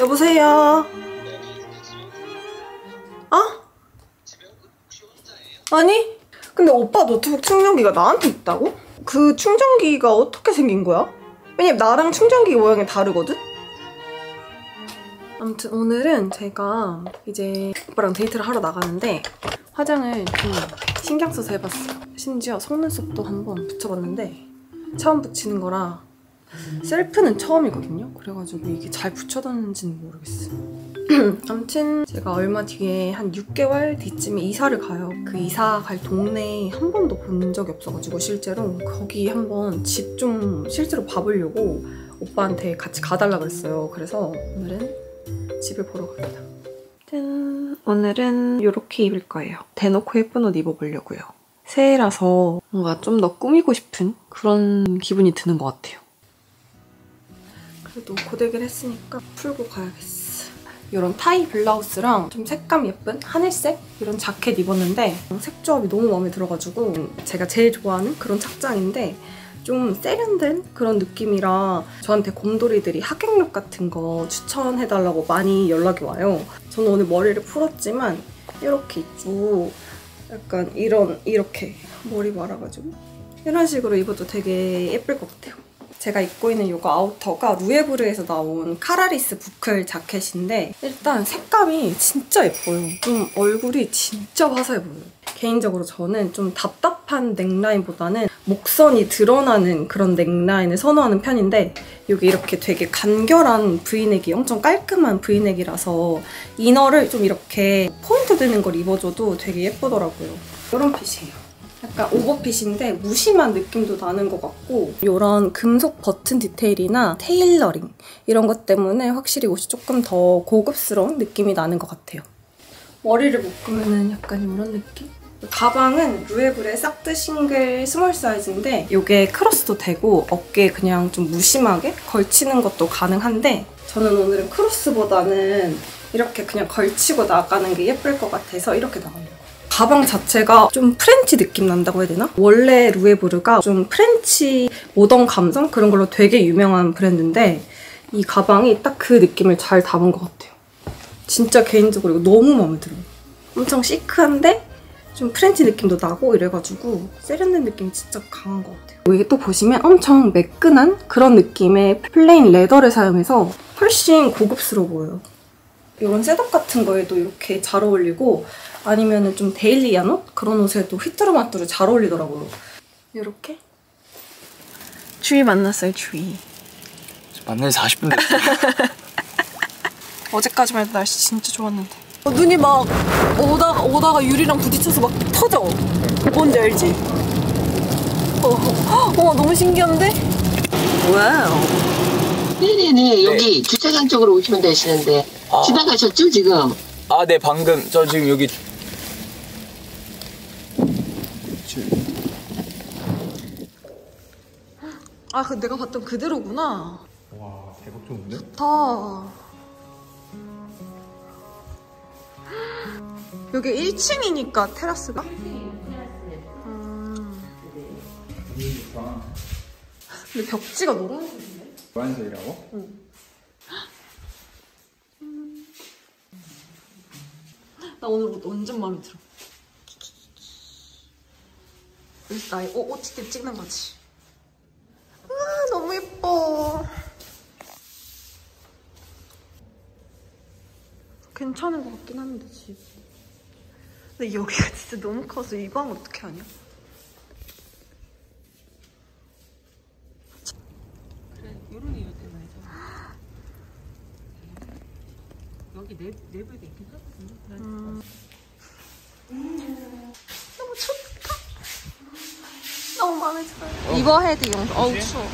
여보세요? 어? 아니? 근데 오빠 노트북 충전기가 나한테 있다고? 그 충전기가 어떻게 생긴 거야? 왜냐면 나랑 충전기 모양이 다르거든? 아무튼 오늘은 제가 이제 오빠랑 데이트를 하러 나가는데 화장을 좀 신경 써서 해봤어요. 심지어 속눈썹도 한번 붙여봤는데 처음 붙이는 거라 셀프는 처음이거든요? 그래가지고 이게 잘 붙여졌는지는 모르겠어요. 아무튼 제가 얼마 뒤에 한 6개월 뒤쯤에 이사를 가요. 그 이사 갈 동네에 한 번도 본 적이 없어가지고 실제로 거기 한번 집 좀 실제로 봐보려고 오빠한테 같이 가달라 그랬어요. 그래서 오늘은 집을 보러 갑니다. 짠! 오늘은 이렇게 입을 거예요. 대놓고 예쁜 옷 입어보려고요. 새해라서 뭔가 좀 더 꾸미고 싶은 그런 기분이 드는 것 같아요. 그래도 고데기를 했으니까 풀고 가야겠어. 이런 타이 블라우스랑 좀 색감 예쁜 하늘색 이런 자켓 입었는데 색 조합이 너무 마음에 들어가지고 제가 제일 좋아하는 그런 착장인데 좀 세련된 그런 느낌이라 저한테 곰돌이들이 하객룩 같은 거 추천해달라고 많이 연락이 와요. 저는 오늘 머리를 풀었지만 이렇게 있고 약간 이렇게 머리 말아가지고 이런 식으로 입어도 되게 예쁠 것 같아요. 제가 입고 있는 이거 아우터가 루에브르에서 나온 카라리스 부클 자켓인데 일단 색감이 진짜 예뻐요. 좀 얼굴이 진짜 화사해 보여요. 개인적으로 저는 좀 답답한 넥라인보다는 목선이 드러나는 그런 넥라인을 선호하는 편인데 여기 이렇게 되게 간결한 브이넥이 엄청 깔끔한 브이넥이라서 이너를 좀 이렇게 포인트 되는 걸 입어줘도 되게 예쁘더라고요. 이런 핏이에요. 약간 오버핏인데 무심한 느낌도 나는 것 같고 이런 금속 버튼 디테일이나 테일러링 이런 것 때문에 확실히 옷이 조금 더 고급스러운 느낌이 나는 것 같아요. 머리를 묶으면 약간 이런 느낌? 가방은 루에브르의 싹드 싱글 스몰 사이즈인데 이게 크로스도 되고 어깨에 그냥 좀 무심하게 걸치는 것도 가능한데 저는 오늘은 크로스보다는 이렇게 그냥 걸치고 나가는 게 예쁠 것 같아서 이렇게 나가려고. 가방 자체가 좀 프렌치 느낌 난다고 해야 되나? 원래 루에브르가 좀 프렌치 모던 감성? 그런 걸로 되게 유명한 브랜드인데 이 가방이 딱 그 느낌을 잘 담은 것 같아요. 진짜 개인적으로 이거 너무 마음에 들어요. 엄청 시크한데 좀 프렌치 느낌도 나고 이래가지고 세련된 느낌이 진짜 강한 것 같아요. 이게 또 보시면 엄청 매끈한 그런 느낌의 플레인 레더를 사용해서 훨씬 고급스러워 보여요. 이런 셋업 같은 거에도 이렇게 잘 어울리고 아니면 좀 데일리한 옷? 그런 옷에도 휘뚜루마뚜루 잘 어울리더라고요. 이렇게 주희 만났어요, 주희. 만나지 40분 됐어. 어제까지만 해도 날씨 진짜 좋았는데 눈이 막 오다가 유리랑 부딪혀서 막 터져. 뭔지 알지? 와 너무 신기한데? 와우. 네네네 여기 네. 주차장 쪽으로 오시면 되시는데 아. 지나가셨죠 지금? 아 네 방금 저 지금 여기 아 그 내가 봤던 그대로구나. 와 대박 좋은데? 좋다. 여기 1층이니까 테라스가? 1층이에요 테라스. 근데 벽지가 너무 노란색이라고? 응. 나 오늘 옷 완전 마음에 들어. 여기서 나의 OOTD 찍는 거지. 와 너무 예뻐. 괜찮은 것 같긴 한데 집. 근데 여기가 진짜 너무 커서 이거 하면 어떻게 하냐? 내부에도 있긴 하거든요. 너무 좋다. 너무 마음에 들어요. 이거 헤드 용도. 어우 추워.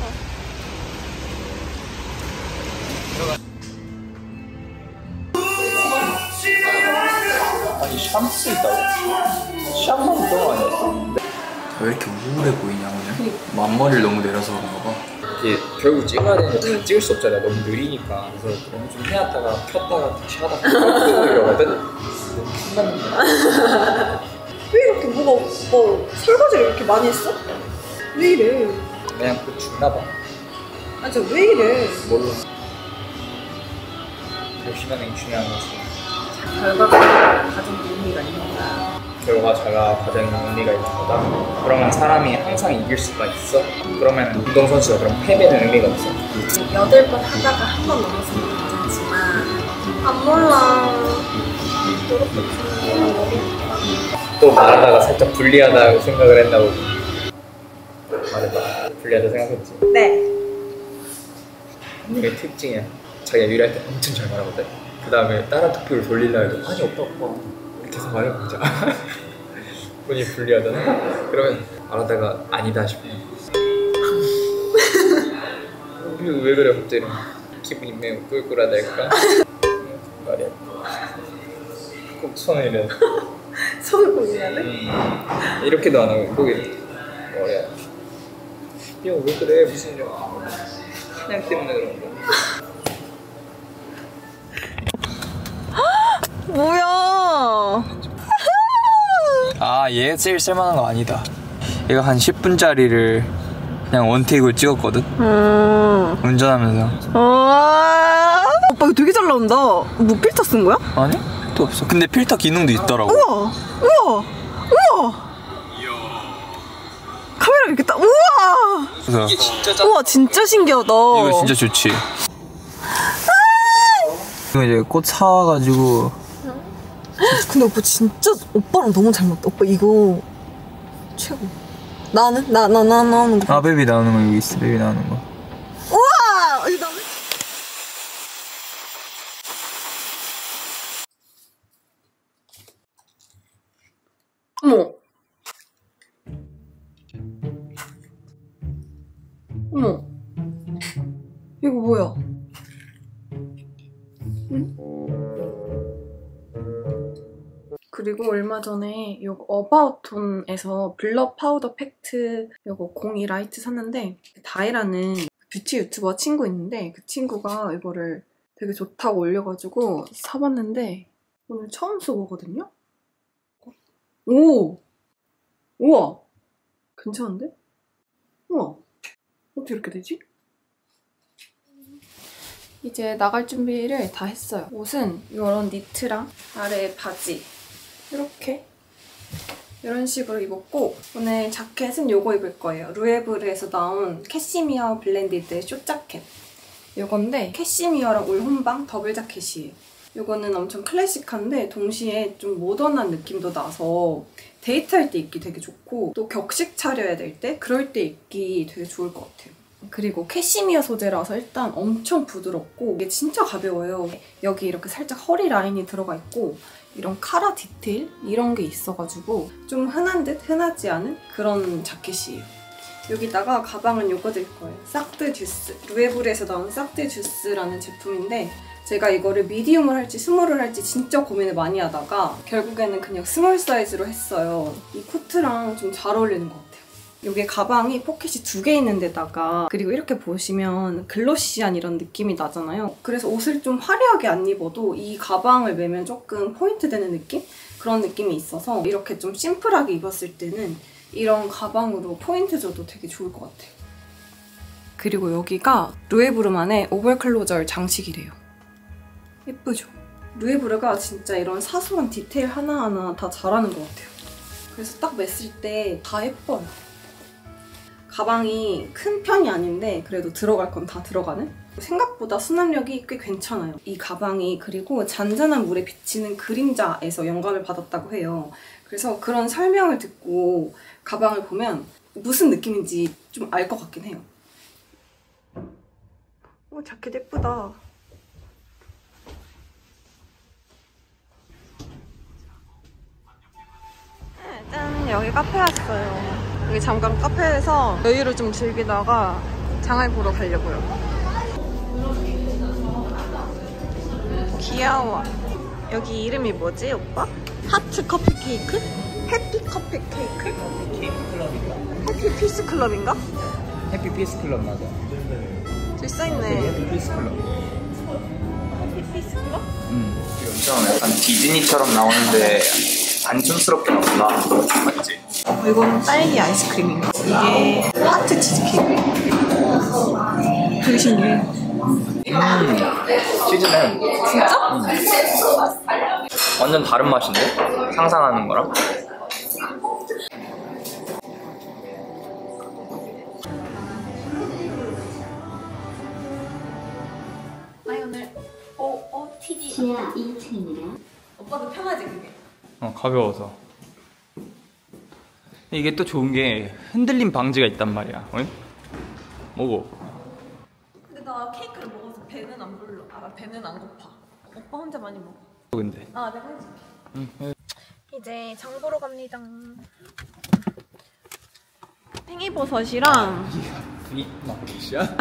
아니 샴푸 있다고? 샴푸는 또 많이 했어. 왜 이렇게 우울해 보이냐 그냥? 앞머리를 너무 내려서 그런가 봐. 이게 결국 찍어야 되는데 찍을 수 없잖아요. 너무 느리니까. 그래서 너무 좀 해놨다가 켰다가 다시 하다가 이러면 끝납니다. 왜 이렇게 뭐가 뭐 설거지를 이렇게 많이 했어? 왜 이래? 그냥 그 죽나 봐. 아, 저 왜 이래? 몰라. 보시는 게 중요한 거지. 결과가 가장 의미가 있는 거야. 결과가 가장 의미가 있는 거다? 그러면 사람이 항상 이길 수가 있어? 그러면 운동선수가 그럼 패배는 의미가 없어? 8번 하다가 한 번 넘었으면 괜찮지만 안 몰라. 또 말하다가 살짝 불리하다고 생각을 했나 보지. 말해봐. 불리하다 생각했지? 네. 이게 특징이야. 자기가 요리할 때 엄청 잘 말하거든. 그 다음에 다른 토픽을 돌리려 해도 아니 오빠 이렇게 해서 말해보자. 본인이 불리하다나? 그러면 말하다가 아니다 싶어. 왜 그래 갑자기. 기분이 매우 꿀꿀하달까? 말이야. 꼭 손을 이래. 손을 꼭 이래야 돼? 이렇게도 안 하고 꼭 이래. 머리야. 야 왜 그래? 무슨 일이야? 그냥 때문에 그런 거. 뭐야? 아 얘 제일 쓸만한 거 아니다. 얘가 한 10분짜리를 그냥 원테이크로 찍었거든? 운전하면서. 오빠 이거 되게 잘 나온다. 뭐 필터 쓴 거야? 아니? 또 없어. 근데 필터 기능도 있더라고. 우와! 우와! 우와! 카메라 이렇게 딱. 우와! 그래서. 이게 진짜 짠. 우와 진짜 신기하다. 이거 진짜 좋지. 이거 이제 꽃 사와가지고. 근데 오빠 진짜 오빠랑 너무 잘 맞다. 오빠 이거 최고. 나는? 나 나오는 거. 아 베이비 나오는 거 여기 있어. 베이비 나오는 거. 우와! 이거 나오네? 어머. 어머. 이거 뭐야? 응? 그리고 얼마 전에 요거 어바웃톤에서 블러 파우더 팩트 요거 02 라이트 샀는데 다혜라는 뷰티 유튜버 친구 있는데 그 친구가 이거를 되게 좋다고 올려가지고 사봤는데 오늘 처음 써보거든요? 오! 우와! 괜찮은데? 우와! 어떻게 이렇게 되지? 이제 나갈 준비를 다 했어요. 옷은 이런 니트랑 아래에 바지 이렇게 이런 식으로 입었고 오늘 자켓은 요거 입을 거예요. 루에브르에서 나온 캐시미어 블렌디드 숏자켓 요건데 캐시미어랑 올혼방 더블 자켓이에요. 요거는 엄청 클래식한데 동시에 좀 모던한 느낌도 나서 데이트할 때 입기 되게 좋고 또 격식 차려야 될 때 그럴 때 입기 되게 좋을 것 같아요. 그리고 캐시미어 소재라서 일단 엄청 부드럽고 이게 진짜 가벼워요. 여기 이렇게 살짝 허리 라인이 들어가 있고 이런 카라 디테일 이런 게 있어가지고 좀 흔한 듯 흔하지 않은 그런 자켓이에요. 여기다가 가방은 요거 될 거예요. 사크 듀스 루에브르에서 나온 사크 듀스라는 제품인데 제가 이거를 미디움을 할지 스몰을 할지 진짜 고민을 많이 하다가 결국에는 그냥 스몰 사이즈로 했어요. 이 코트랑 좀 잘 어울리는 것 같아요. 요게 가방이 포켓이 2개 있는 데다가 그리고 이렇게 보시면 글로시한 이런 느낌이 나잖아요. 그래서 옷을 좀 화려하게 안 입어도 이 가방을 매면 조금 포인트 되는 느낌? 그런 느낌이 있어서 이렇게 좀 심플하게 입었을 때는 이런 가방으로 포인트 줘도 되게 좋을 것 같아요. 그리고 여기가 루에브르만의 오버클로저 장식이래요. 예쁘죠? 루에브르가 진짜 이런 사소한 디테일 하나하나 다 잘하는 것 같아요. 그래서 딱 맸을 때 다 예뻐요. 가방이 큰 편이 아닌데 그래도 들어갈 건 다 들어가는? 생각보다 수납력이 꽤 괜찮아요. 이 가방이 그리고 잔잔한 물에 비치는 그림자에서 영감을 받았다고 해요. 그래서 그런 설명을 듣고 가방을 보면 무슨 느낌인지 좀 알 것 같긴 해요. 오, 자켓 예쁘다. 짠! 여기 카페 왔어요. 여기 잠깐 카페에서 여유를 좀 즐기다가 장을 보러 가려고요. 귀여워. 여기 이름이 뭐지, 오빠? 하트 커피 케이크? 해피 커피 케이크? 해피 피스 클럽인가? 해피 피스 클럽 맞아. 될 수 있네. 해피 피스 클럽. 해피 피스 클럽? 응. 이거 약간 디즈니처럼 나오는데 안심스럽게 나온다. 맞지? 이건 딸기 아이스크림이에요. 이게 하트 치즈케이크. 되게 신기해. 치즈네. 진짜? 완전 다른 맛인데? 상상하는 거랑? 아니 오늘 OOTD 지하 2층이래. 오빠도 편하지 그게? 어, 가벼워서. 이게 또 좋은 게 흔들림 방지가 있단 말이야. 어이? 뭐고? 근데 나 케이크를 먹어서 배는 안 불러. 아, 배는 안 고파. 오빠 혼자 많이 먹어. 근데. 아, 내가 해줄게. 응. 이제 장 보러 갑니다. 팽이버섯이랑 빅마켓이야?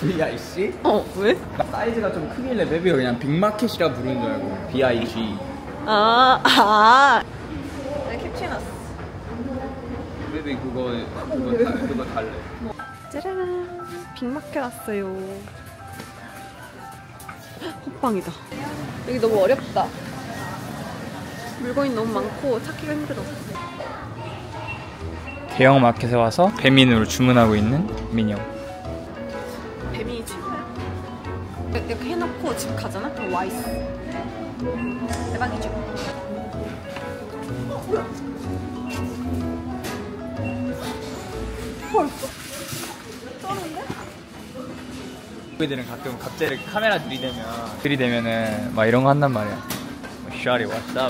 V.I.C? 어, 왜? 사이즈가 좀 크길래 맵이 그냥 빅마켓이라 부르는 줄 알고 V.I.G. 내 캡치놨어. 맵이 그거 달래. 짜란, 빅마켓 왔어요. 호빵이다. 여기 너무 어렵다. 물건이 너무 많고 찾기가 힘들어. 대형 마켓에 와서 배민으로 주문하고 있는 민영. 배민이 최고야. 이렇게 해놓고 집 가잖아? 그럼 와 있어. 대박이죠. 뭐야? 헐. 쩌는데? 우리들은 가끔 갑자기 카메라 들이대면은 막 이런 거 한단 말이야. 샤리 왔다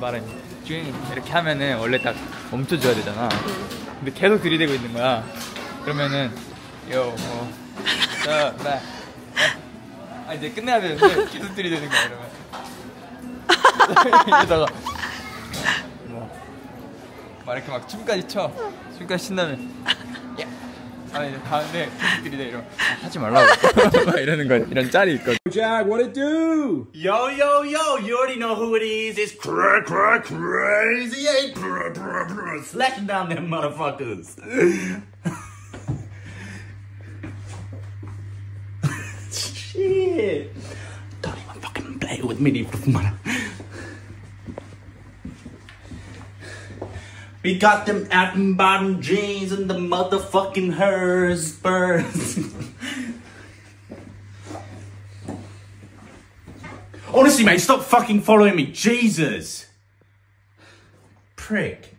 말은 주인 이렇게 하면은 원래 딱 멈춰줘야 되잖아. 근데 계속 들이대고 있는 거야. 그러면은 요 뭐 나 아 이제 끝내야 되는데 계속 들이대는 거야. 이러면 이러다가 뭐 막 이렇게 막 춤까지 춰. 춤까지 신나면 아니 다음에 친구들이다 이런 하지 말라고 이러는 거야. 이런 짤이 있거든. Jack, what it do? Yo yo yo, you already know who it is. It's crazy, hey, slash down them motherfuckers. Shit, don't even fucking play with me, mother. We got them atom bottom jeans and the motherfucking Hers. Honestly, mate, stop fucking following me, Jesus! Prick.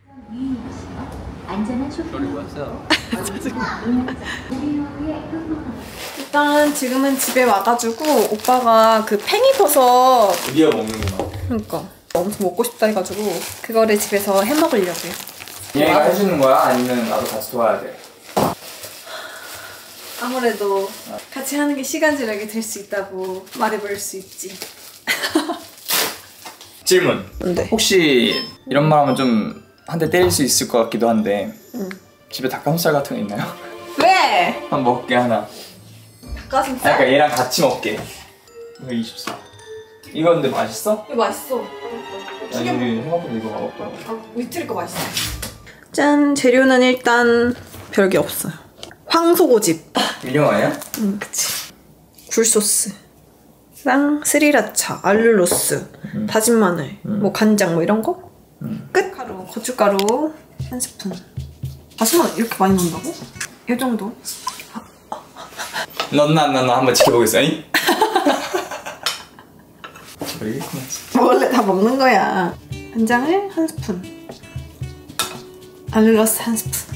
일단 지금은 집에 와가지고 오빠가 그 팽이버섯 드디어 먹는구나. 그러니까 엄청 먹고 싶다 해가지고 그거를 집에서 해 먹으려고요. 얘가 해주는 거야? 아니면 나도 같이 도와야 돼? 아무래도 같이 하는 게 시간 절약이 될 수 있다고 말해볼 수 있지. 질문! 네. 혹시 이런 말 하면 좀 한 대 때릴 수 있을 것 같기도 한데 집에 닭가슴살 같은 거 있나요? 왜? 한번 먹게 하나. 닭가슴살? 그러니까 얘랑 같이 먹게. 이거 24. 이거 근데 맛있어? 이거 맛있어. 아니 생각보다 이거 맛없더라고. 아, 위트리 거 맛있어. 짠! 재료는 일단 별게 없어요. 황소고집. 일용화야? 응, 그치. 굴소스. 랑 스리라차, 알룰로스, 다진 마늘, 뭐 간장 뭐 이런 거? 끝! 가루, 고춧가루 한 스푼. 아, 정말 이렇게 많이 넣는다고? 이 정도? 넣나 안 넣나 한번 지켜보겠어잉? 모르겠구나. 원래 다 먹는 거야. 간장을 한 스푼. 알룰로스 한 스푼,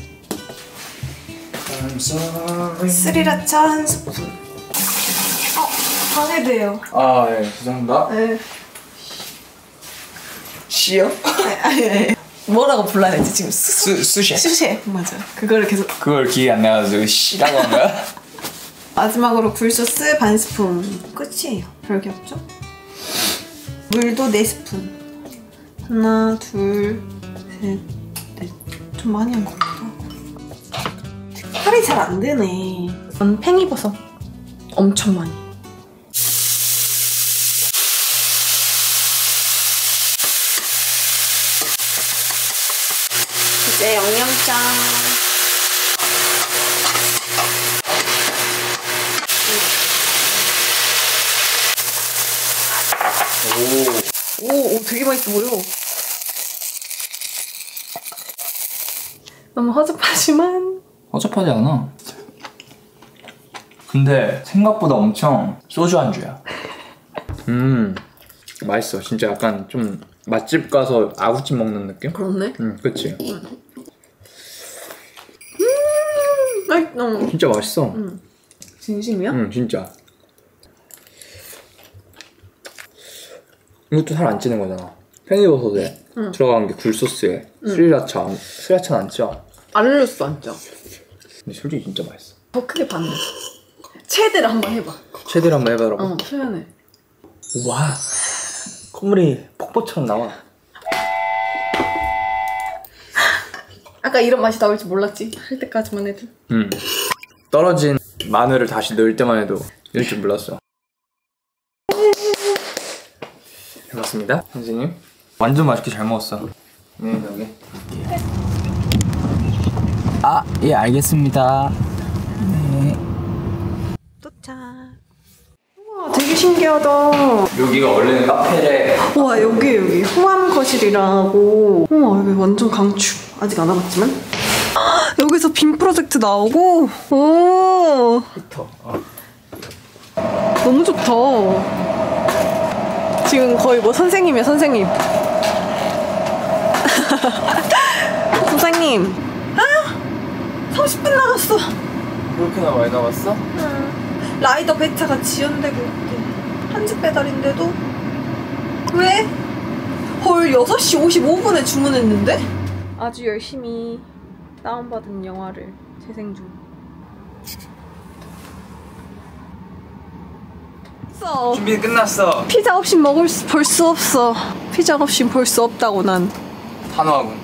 스리라차 한 스푼. 방해돼요. 아, 예, 죄송합니다. 네. 시요? 아니. 뭐라고 불러야 되지 지금? 수셰. 수셰, 맞아. 그거를 계속. 그걸 기억이 안 나가지고 시라고 한 거야? 마지막으로 굴소스 반 스푼. 끝이에요. 별게 없죠? 물도 4스푼. 하나, 둘, 셋. 좀 많이 한 것 같기도 하고. 칼이 잘 안 되네. 전 팽이버섯 엄청 많이. 이제 양념장. 오, 되게 맛있어 보여. 너무 허접하지만 허접하지 않아. 근데 생각보다 엄청 소주 안주야. 맛있어. 진짜 약간 좀 맛집 가서 아구찜 먹는 느낌? 그렇네? 응, 그치? 맛있다. 진짜 맛있어. 진심이야? 응, 진짜. 이것도 살 안 찌는 거잖아. 팽이버섯에 들어간 게 굴소스에 스리라차. 스리라차는 안 쪄? 알룰로스 안 쪄. 근데 솔직히 진짜 맛있어. 더 크게 봤네. 최대로 한번 해봐. 최대로 한번 해봐라고? 어, 표현해. 와, 콧물이 폭포처럼 나와. 아까 이런 맛이 나올 줄 몰랐지? 할 때까지만 해도. 떨어진 마늘을 다시 넣을 때만 해도 이럴 줄 몰랐어. 잘 먹었습니다, 선생님. 완전 맛있게 잘 먹었어. 네, 여기. 아, 예, 알겠습니다. 네. 도착. 우와, 되게 신기하다. 여기가 원래는 카페래. 우와, 여기 후암 거실이라고. 우와, 여기 완전 강추. 아직 안 와봤지만. 여기서 빔 프로젝트 나오고. 오. 좋다. 너무 좋다. 지금 거의 뭐 선생님이야, 선생님. 선생님. 아, 30분 남았어. 그렇게나 많이 남았어? 응. 라이더 배차가 지연되고 있대. 한지 배달인데도? 왜? 헐, 6시 55분에 주문했는데? 아주 열심히 다운받은 영화를 재생 중. 준비 끝났어. 피자 없이 볼 수 없어. 피자 없이 볼 수 없다고 난. 단호하군.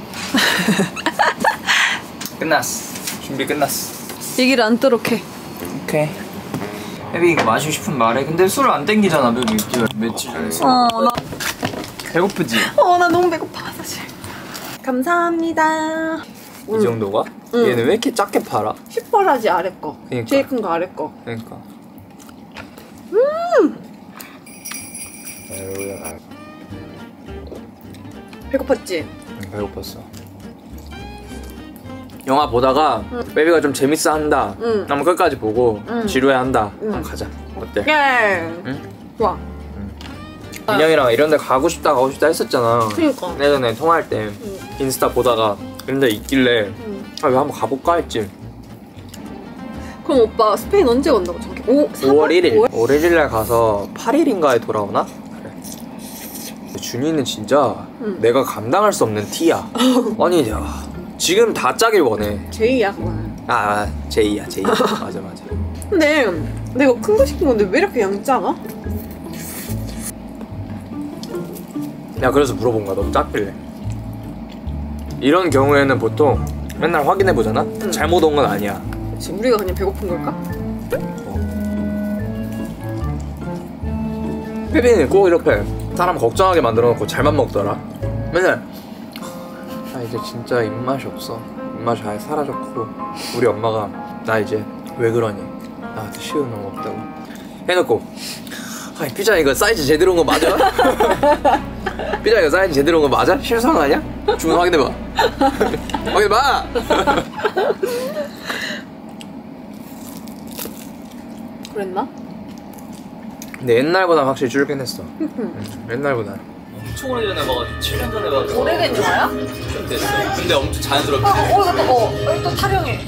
끝났어. 준비 끝났어. 얘기를 안 뜨록 해. 오케이. 혜빈이 이거 마시고 싶은 말해. 근데 술을 안 땡기잖아. 며칠 전에 술. 나... 배고프지? 나 너무 배고파 사실. 감사합니다. 이 정도가? 얘는 왜 이렇게 작게 팔아? 휘발하지 아래 거. 그러니까. 제일 큰 거 아래 거. 그러니까. 배고팠지? 응, 배고팠어. 영화 보다가 베이비가 좀 재밌어 한다. 그럼 끝까지 보고 지루해 한다. 그럼 가자. 어때? 예. 응? 좋아. 민영이랑 이런 데 가고 싶다 했었잖아. 그니까. 예전에 통화할 때 인스타 보다가 이런 데 있길래 아, 왜 한번 가볼까 했지. 그럼 오빠 스페인 언제 온다고 저기? 5월 1일? 5월 1일날 가서 8일인가에 돌아오나? 그래. 준이는 진짜 내가 감당할 수 없는 티야. 아니 내가 지금 다 짜길 원해. 제이야 그거는. 아, 제이야. 맞아. 근데 내가 큰 거 시킨 건데 왜 이렇게 양 작아? 야, 그래서 물어본 거야. 너무 작길래. 이런 경우에는 보통 맨날 확인해 보잖아. 잘못 온 건 아니야. 그치, 우리가 그냥 배고픈 걸까? 혜빈이 꼭 이렇게 사람 걱정하게 만들어 놓고 잘만 먹더라. 맨날. 나 이제 진짜 입맛이 없어. 입맛이 아예 사라졌고, 우리 엄마가 나 이제 왜 그러니? 나한테 쉬운 놈 없다고 해놓고, 아니 피자 이거 사이즈 제대로 온 거 맞아? 피자 이거 사이즈 제대로 온 거 맞아? 실수한 거 아니야? 주문 확인해봐. 확인해봐. 그랬나? 근데 옛날보다 확실히 줄긴 했어. 옛날보다. 엄청 오래전에 봐가지고 7년 전에 봐가지고. 오래된 영화야? 좀 됐어. 근데 엄청 자연스럽게. 이거 또 타령해.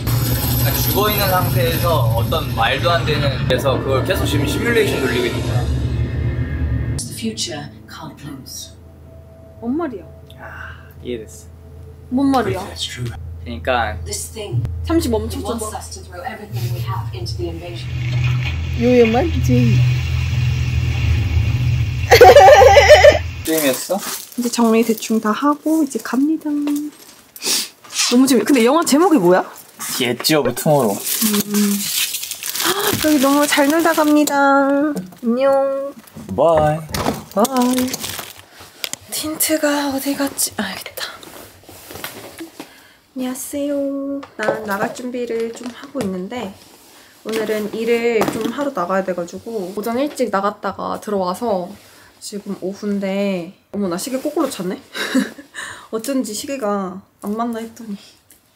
죽어있는 상태에서 어떤 말도 안 되는 데서 그걸 계속 지금 시뮬레이션 돌리고 있는 거야. The future can't lose. 뭔 말이야? 아, 이해됐어. 뭔 말이야? 그러니까 잠시 멈춰줘. You imagine. 게임이었어? 이제 정리 대충 다 하고 이제 갑니다. 너무 재밌. 근데 영화 제목이 뭐야? The Edge of Tomorrow. 여기 너무 잘 놀다 갑니다. 안녕. 바이. 바이. 틴트가 어디 갔지? 아, 알겠다. 안녕하세요. 난 나갈 준비를 좀 하고 있는데 오늘은 일을 좀 하러 나가야 돼가지고 오전 일찍 나갔다가 들어와서. 지금 오후인데 어머, 나 시계 거꾸로 찼네? 어쩐지 시계가 안 맞나 했더니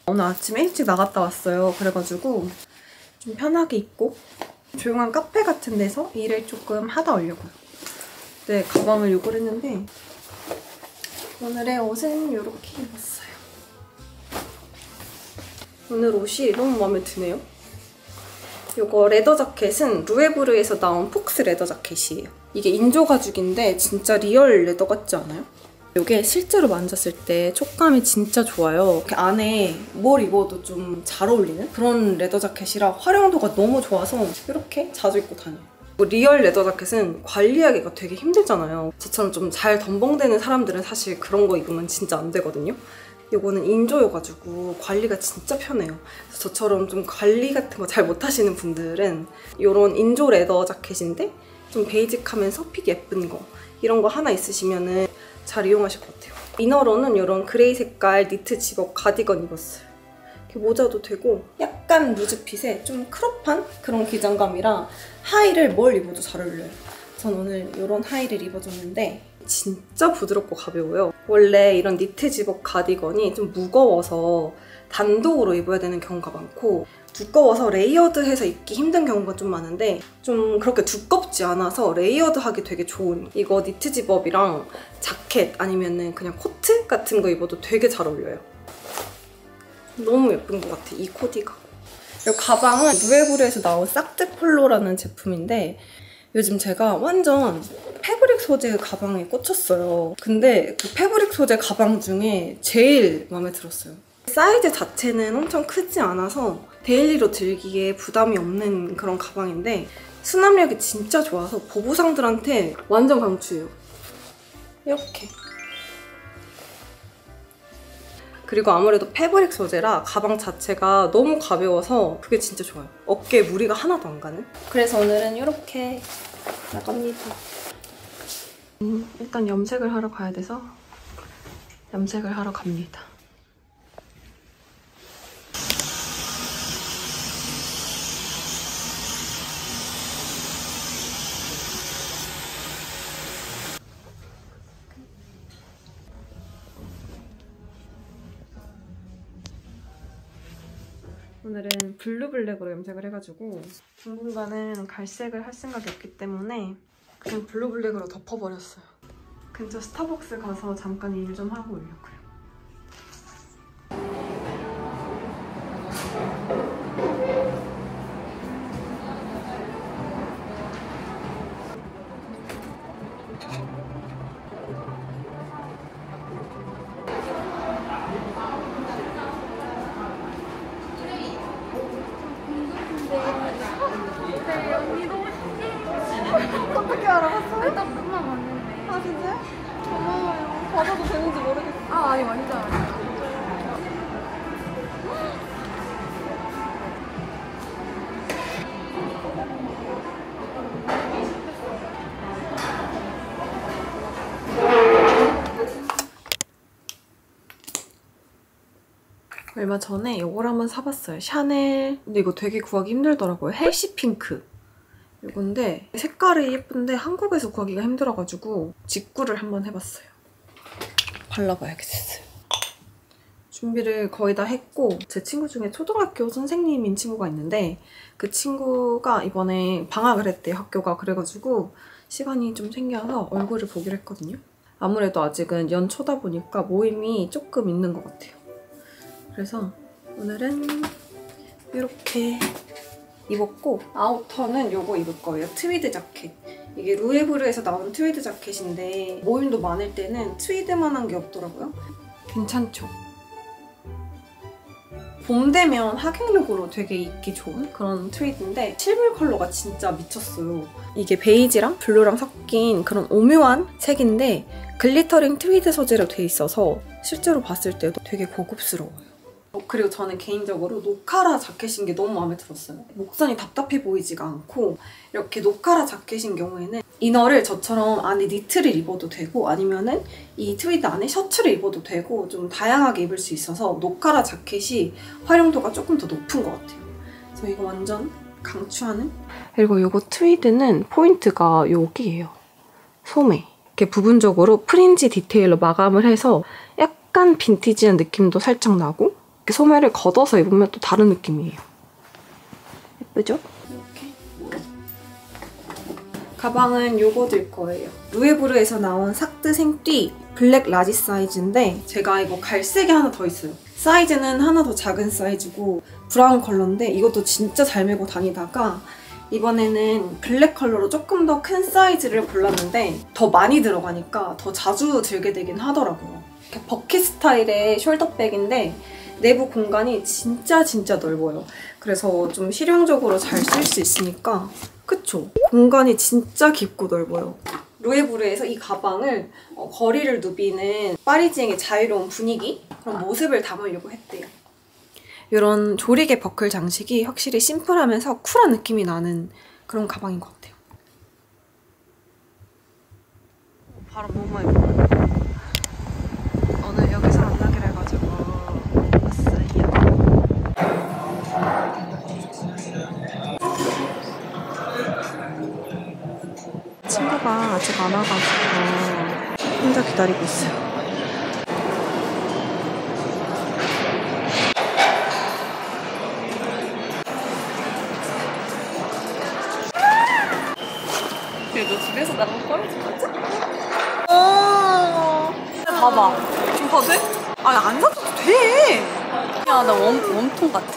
오늘 아침에 일찍 나갔다 왔어요. 그래가지고 좀 편하게 입고 조용한 카페 같은 데서 일을 조금 하다 오려고요. 네, 가방을 요걸 했는데 오늘의 옷은 이렇게 입었어요. 오늘 옷이 너무 마음에 드네요. 요거 레더 자켓은 루에브르에서 나온 폭스 레더 자켓이에요. 이게 인조 가죽인데 진짜 리얼 레더 같지 않아요? 요게 실제로 만졌을 때 촉감이 진짜 좋아요. 이렇게 안에 뭘 입어도 좀 잘 어울리는 그런 레더 자켓이라 활용도가 너무 좋아서 이렇게 자주 입고 다녀요. 리얼 레더 자켓은 관리하기가 되게 힘들잖아요. 저처럼 좀 잘 덤벙대는 사람들은 사실 그런 거 입으면 진짜 안 되거든요. 요거는 인조여가지고 관리가 진짜 편해요. 그래서 저처럼 좀 관리 같은 거 잘 못하시는 분들은 요런 인조 레더 자켓인데 좀 베이직하면서 핏 예쁜 거 이런 거 하나 있으시면은 잘 이용하실 것 같아요. 이너로는 요런 그레이 색깔 니트 집업 가디건 입었어요. 모자도 되고 약간 루즈핏에 좀 크롭한 그런 기장감이라 하의를 뭘 입어도 잘 어울려요. 전 오늘 이런 하의를 입어줬는데 진짜 부드럽고 가벼워요. 원래 이런 니트 집업 가디건이 좀 무거워서 단독으로 입어야 되는 경우가 많고 두꺼워서 레이어드해서 입기 힘든 경우가 좀 많은데 좀 그렇게 두껍지 않아서 레이어드하기 되게 좋은 이거 니트 집업이랑 자켓 아니면은 그냥 코트 같은 거 입어도 되게 잘 어울려요. 너무 예쁜 것 같아, 이 코디가. 이 가방은 루에브르에서 나온 싹드폴로라는 제품인데 요즘 제가 완전 패브릭 소재 가방에 꽂혔어요. 근데 그 패브릭 소재 가방 중에 제일 마음에 들었어요. 사이즈 자체는 엄청 크지 않아서 데일리로 들기에 부담이 없는 그런 가방인데 수납력이 진짜 좋아서 보부상들한테 완전 강추예요. 이렇게. 그리고 아무래도 패브릭 소재라 가방 자체가 너무 가벼워서 그게 진짜 좋아요. 어깨에 무리가 하나도 안 가는? 그래서 오늘은 이렇게 나갑니다. 일단 염색을 하러 가야 돼서 염색을 하러 갑니다. 오늘은 블루블랙으로 염색을 해가지고 당분간은 갈색을 할 생각이 없기 때문에 그냥 블루블랙으로 덮어버렸어요. 근처 스타벅스 가서 잠깐 일 좀 하고 오려고요. 얼마 전에 이걸 한번 사봤어요. 샤넬. 근데 이거 되게 구하기 힘들더라고요. 헬시 핑크. 이건데 색깔이 예쁜데 한국에서 구하기가 힘들어가지고 직구를 한번 해봤어요. 발라봐야겠어요. 준비를 거의 다 했고 제 친구 중에 초등학교 선생님인 친구가 있는데 그 친구가 이번에 방학을 했대요. 학교가. 그래가지고 시간이 좀 생겨서 얼굴을 보기로 했거든요. 아무래도 아직은 연초다 보니까 모임이 조금 있는 것 같아요. 그래서 오늘은 이렇게 입었고 아우터는 요거 입을 거예요. 트위드 자켓. 이게 루에브르에서 나온 트위드 자켓인데 모임도 많을 때는 트위드만한 게 없더라고요. 괜찮죠? 봄 되면 하객룩으로 되게 입기 좋은 그런 트위드인데 실물 컬러가 진짜 미쳤어요. 이게 베이지랑 블루랑 섞인 그런 오묘한 색인데 글리터링 트위드 소재로 돼 있어서 실제로 봤을 때도 되게 고급스러워요. 그리고 저는 개인적으로 노카라 자켓인 게 너무 마음에 들었어요. 목선이 답답해 보이지가 않고 이렇게 노카라 자켓인 경우에는 이너를 저처럼 안에 니트를 입어도 되고 아니면은 이 트위드 안에 셔츠를 입어도 되고 좀 다양하게 입을 수 있어서 노카라 자켓이 활용도가 조금 더 높은 것 같아요. 그래서 이거 완전 강추하는? 그리고 이거 트위드는 포인트가 여기예요. 소매. 이렇게 부분적으로 프린지 디테일로 마감을 해서 약간 빈티지한 느낌도 살짝 나고 소매를 걷어서 입으면 또 다른 느낌이에요. 예쁘죠? 이렇게. 가방은 요거 들 거예요. 루에브르에서 나온 삭드 생띠 블랙 라지 사이즈인데 제가 이거 갈색이 하나 더 있어요. 사이즈는 하나 더 작은 사이즈고 브라운 컬러인데 이것도 진짜 잘 메고 다니다가 이번에는 블랙 컬러로 조금 더 큰 사이즈를 골랐는데 더 많이 들어가니까 더 자주 들게 되긴 하더라고요. 이렇게 버킷 스타일의 숄더백인데 내부 공간이 진짜 넓어요. 그래서 좀 실용적으로 잘 쓸 수 있으니까 그쵸? 공간이 진짜 깊고 넓어요. 루에브르에서 이 가방을 거리를 누비는 파리지앵의 자유로운 분위기? 그런 모습을 담으려고 했대요. 이런 조리개 버클 장식이 확실히 심플하면서 쿨한 느낌이 나는 그런 가방인 것 같아요. 바람 너무 많이 불어요. 오늘 여기서 만나기로 해가지고 왔어요. 친구가 아직 안 와가지고 혼자 기다리고 있어요. 너 집에서 나랑 꺼내지 말자. 봐봐. 좀 봐도 돼? 아니 안 사도 돼. 야 나 웜통 같아.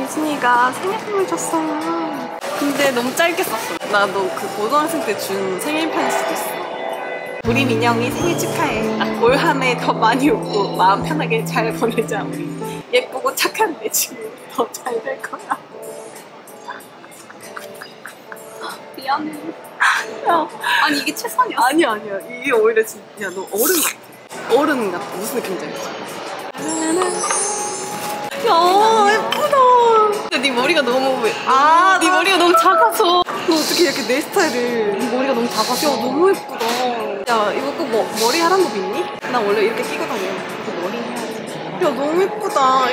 예진이가 생일 선물 줬어. 근데 너무 짧게 썼어. 나 너 그 고등학생 때 준 생일 편지 쓰고 있어. 우리 민영이 생일 축하해. 아, 올 한 해 더 많이 웃고 마음 편하게 잘 보내자 우리. 예쁘고 착한 내 친구 더 잘 될 거야. 미안해. 야. 아니 이게 최선이었어. 아니야 이게 오히려 진짜. 야 너 어른 같아. 무슨 느낌인지 알지? 야 예쁘다. 근데 네 머리가 너무 네 머리가 너무 작아서. 너 어떻게 이렇게 내 스타일을. 네 머리가 너무 작아서. 야 너무 예쁘다. 야 이거 꼭 머리 하란 거 믿니? 나 원래 이렇게 끼고 다녀. 머리 해야지. 야 너무 예쁘다.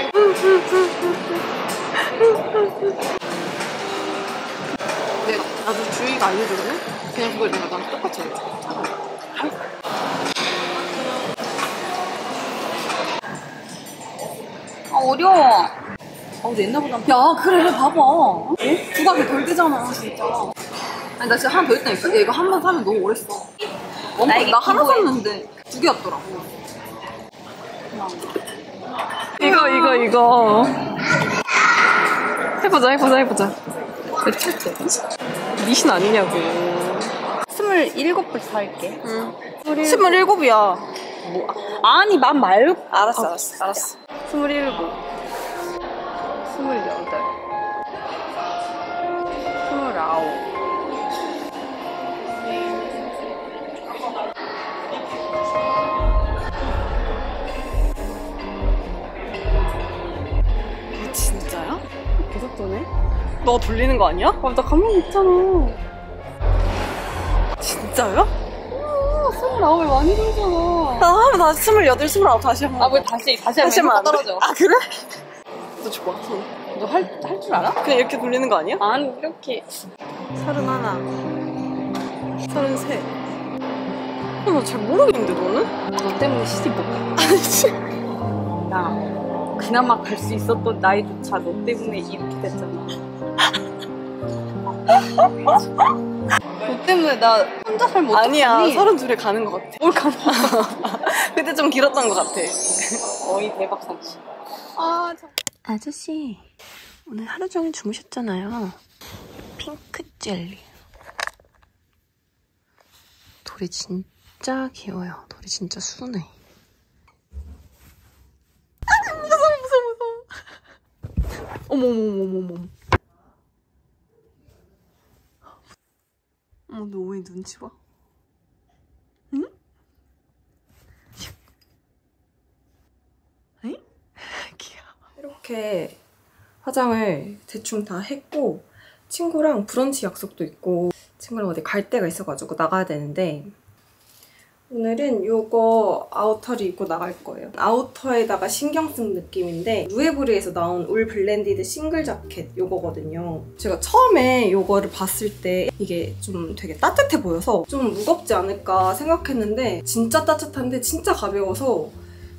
나도 주희가 알려주거든? 그냥 그걸 내가 나랑 똑같이 알려줘. 아 어려워. 근데 옛날보다 야 그래 봐봐. 어? 부각이 덜 되잖아 진짜. 아니 나 진짜 하나 더 있다니까. 이거 한 번 사면 너무 오래 써. 나 하나 샀는데 두 개였더라고. 이거 해보자. 미신 아니냐고. 27벌 살게. 응. 27이야. 뭐? 아니 맘 말고. 알았어. 27. 28. 29. 이거 진짜야? 계속 도네? 너 돌리는 거 아니야? 나 가만히 있잖아. 진짜요? 오, 29에 많이 돌잖아. 나 하면 다시 28, 29 다시 한번. 왜 다시 하면 안 돼? 떨어져. 아 그래? 너 좋아. 너 할 줄 알아? 그냥 이렇게 돌리는 거 아니야? 아니 이렇게. 31, 33. 나 잘 모르겠는데 너는? 너 때문에 시집 못 가. 아니 나 그나마 갈 수 있었던 나이조차 너 때문에 이렇게 됐잖아. 너 때문에 나 혼자 살 못하니? 아니야 32에 가는 것 같아. 뭘 가나? 그때 좀 길었던 것 같아. 어이 대박 상식. 아저씨 오늘 하루 종일 주무셨잖아요. 핑크 젤리. 돌이 진짜 귀여워요. 돌이 진짜 순해. 아 무서워. 어머머머머머. 너 왜 눈치 봐? 응? 응? 귀여워. 이렇게 화장을 대충 다 했고 친구랑 브런치 약속도 있고 친구랑 어디 갈 데가 있어가지고 나가야 되는데 오늘은 요거 아우터를 입고 나갈 거예요. 아우터에다가 신경 쓴 느낌인데 루에브르에서 나온 올 블렌디드 싱글 자켓 요거거든요. 제가 처음에 요거를 봤을 때 이게 좀 되게 따뜻해 보여서 좀 무겁지 않을까 생각했는데 진짜 따뜻한데 진짜 가벼워서.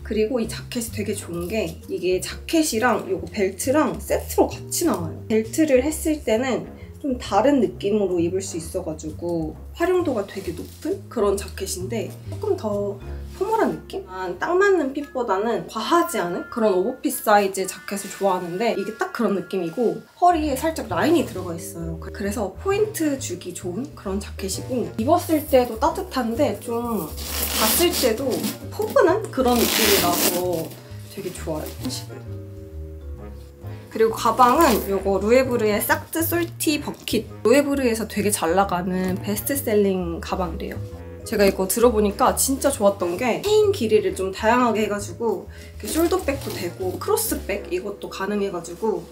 그리고 이 자켓이 되게 좋은 게 이게 자켓이랑 요거 벨트랑 세트로 같이 나와요. 벨트를 했을 때는 좀 다른 느낌으로 입을 수 있어가지고 활용도가 되게 높은 그런 자켓인데 조금 더 포멀한 느낌? 딱 맞는 핏보다는 과하지 않은 그런 오버핏 사이즈의 자켓을 좋아하는데 이게 딱 그런 느낌이고 허리에 살짝 라인이 들어가 있어요. 그래서 포인트 주기 좋은 그런 자켓이고 입었을 때도 따뜻한데 좀 봤을 때도 포근한 그런 느낌이라서 되게 좋아요. 그리고 가방은 이거 루에브르의 삭드 솔티 버킷. 루에브르에서 되게 잘 나가는 베스트셀링 가방이래요. 제가 이거 들어보니까 진짜 좋았던 게 체인 길이를 좀 다양하게 해가지고 숄더백도 되고 크로스백 이것도 가능해가지고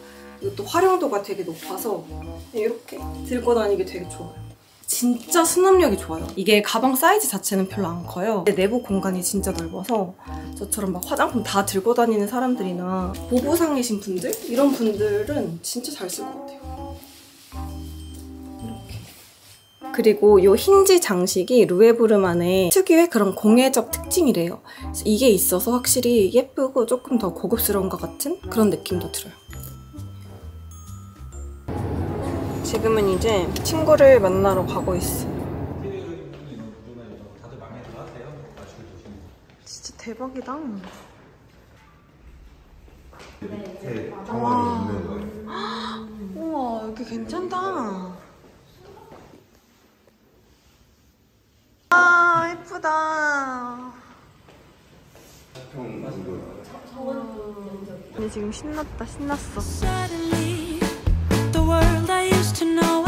이것도 활용도가 되게 높아서 이렇게 들고 다니기 되게 좋아요. 진짜 수납력이 좋아요. 이게 가방 사이즈 자체는 별로 안 커요. 내부 공간이 진짜 넓어서 저처럼 막 화장품 다 들고 다니는 사람들이나 보부상이신 분들? 이런 분들은 진짜 잘 쓸 것 같아요. 이렇게. 그리고 이 힌지 장식이 루에브르만의 특유의 그런 공예적 특징이래요. 이게 있어서 확실히 예쁘고 조금 더 고급스러운 것 같은 그런 느낌도 들어요. 지금은 이제 친구를 만나러 가고 있어. 진짜 대박이다. 와. 우와, 여기 괜찮다. 아, 예쁘다. 근데 지금 신났다, 신났어. to know